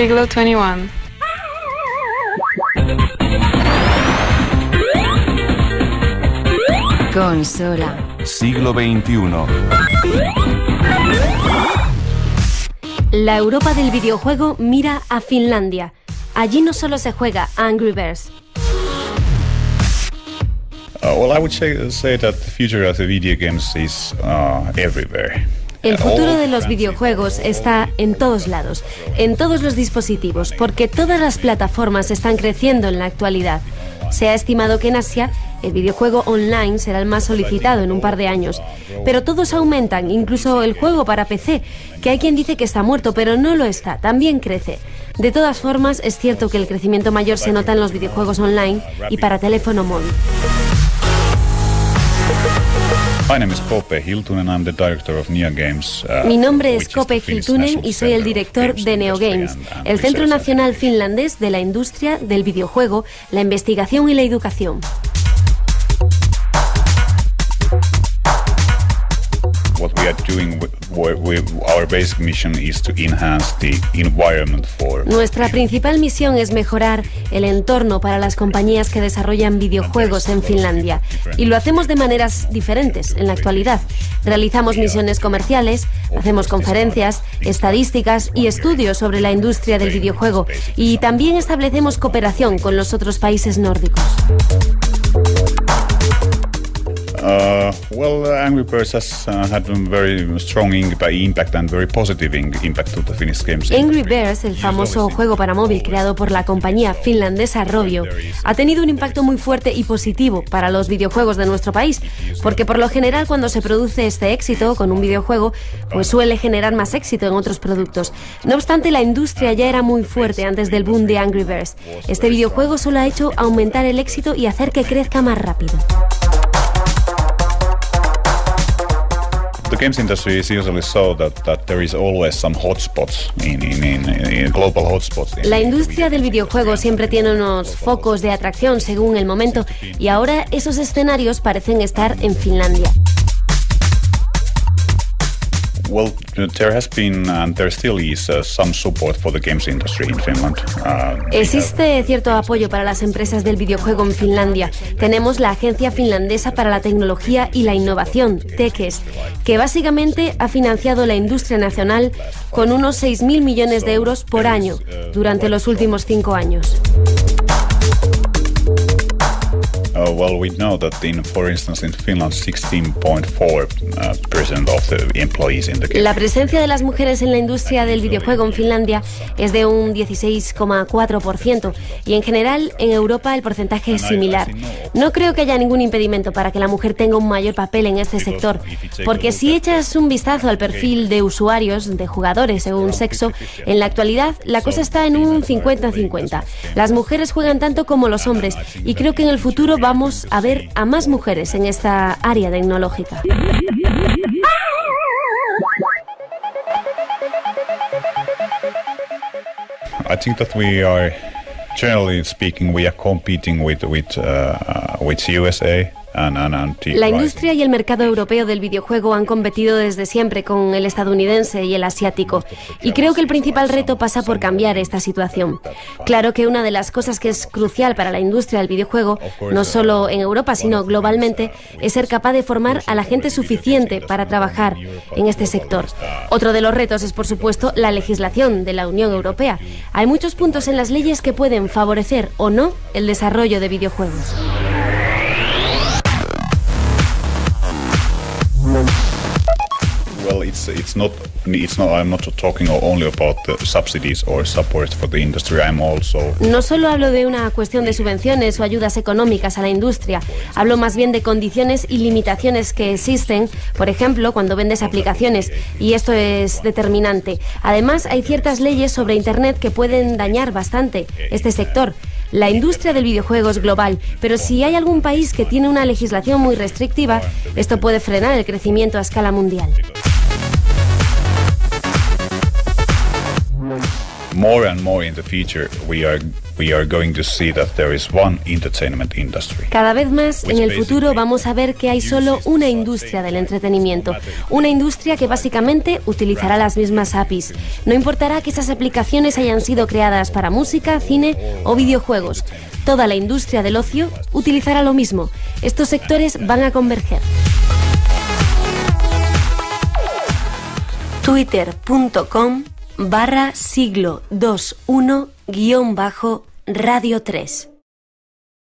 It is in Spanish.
Siglo 21. Consola. Siglo XXI. La Europa del videojuego mira a Finlandia. Allí no solo se juega Angry Birds. El futuro de los videojuegos está en todos lados, en todos los dispositivos, porque todas las plataformas están creciendo en la actualidad. Se ha estimado que en Asia el videojuego online será el más solicitado en un par de años. Pero todos aumentan, incluso el juego para PC, que hay quien dice que está muerto, pero no lo está, también crece. De todas formas, es cierto que el crecimiento mayor se nota en los videojuegos online y para teléfono móvil. Mi nombre es KooPee Hiltunen y soy el director de NeoGames, el Centro Nacional Finlandés de la Industria, del Videojuego, la Investigación y la Educación. Nuestra principal misión es mejorar el entorno para las compañías que desarrollan videojuegos en Finlandia, y lo hacemos de maneras diferentes en la actualidad. Realizamos misiones comerciales, hacemos conferencias, estadísticas y estudios sobre la industria del videojuego, y también establecemos cooperación con los otros países nórdicos. Angry Birds has had a very strong impact and very positive impact to the Finnish games industry. Angry Birds, el famoso juego para móvil creado por la compañía finlandesa Rovio, ha tenido un impacto muy fuerte y positivo para los videojuegos de nuestro país, porque por lo general cuando se produce este éxito con un videojuego, pues suele generar más éxito en otros productos. No obstante, la industria ya era muy fuerte antes del boom de Angry Birds. Este videojuego solo ha hecho aumentar el éxito y hacer que crezca más rápido. La industria del videojuego siempre tiene unos focos de atracción según el momento, y ahora esos escenarios parecen estar en Finlandia. Existe cierto apoyo para las empresas del videojuego en Finlandia. Tenemos la Agencia Finlandesa para la Tecnología y la Innovación, Tekes, que básicamente ha financiado la industria nacional con unos 6.000 millones de euros por año durante los últimos 5 años. La presencia de las mujeres en la industria del videojuego en Finlandia es de un 16,4%, y en general en Europa el porcentaje es similar. No creo que haya ningún impedimento para que la mujer tenga un mayor papel en este sector, porque si echas un vistazo al perfil de usuarios, de jugadores según sexo, en la actualidad la cosa está en un 50-50. Las mujeres juegan tanto como los hombres, y creo que en el futuro vamos a ver a más mujeres en esta área tecnológica. I think that we are, generally speaking, we are competing with USA. La industria y el mercado europeo del videojuego han competido desde siempre con el estadounidense y el asiático, y creo que el principal reto pasa por cambiar esta situación. Claro que una de las cosas que es crucial para la industria del videojuego, no solo en Europa sino globalmente, es ser capaz de formar a la gente suficiente para trabajar en este sector. Otro de los retos es, por supuesto, la legislación de la Unión Europea. Hay muchos puntos en las leyes que pueden favorecer o no el desarrollo de videojuegos. No solo hablo de una cuestión de subvenciones o ayudas económicas a la industria, hablo más bien de condiciones y limitaciones que existen, por ejemplo, cuando vendes aplicaciones, y esto es determinante. Además, hay ciertas leyes sobre Internet que pueden dañar bastante este sector. La industria del videojuego es global, pero si hay algún país que tiene una legislación muy restrictiva, esto puede frenar el crecimiento a escala mundial. more and more in the future we are going to see that there is one entertainment industry. Cada vez más en el futuro vamos a ver que hay solo una industria del entretenimiento, una industria que básicamente utilizará las mismas APIs. No importará que esas aplicaciones hayan sido creadas para música, cine o videojuegos. Toda la industria del ocio utilizará lo mismo. Estos sectores van a converger. Twitter.com/siglo21_radio3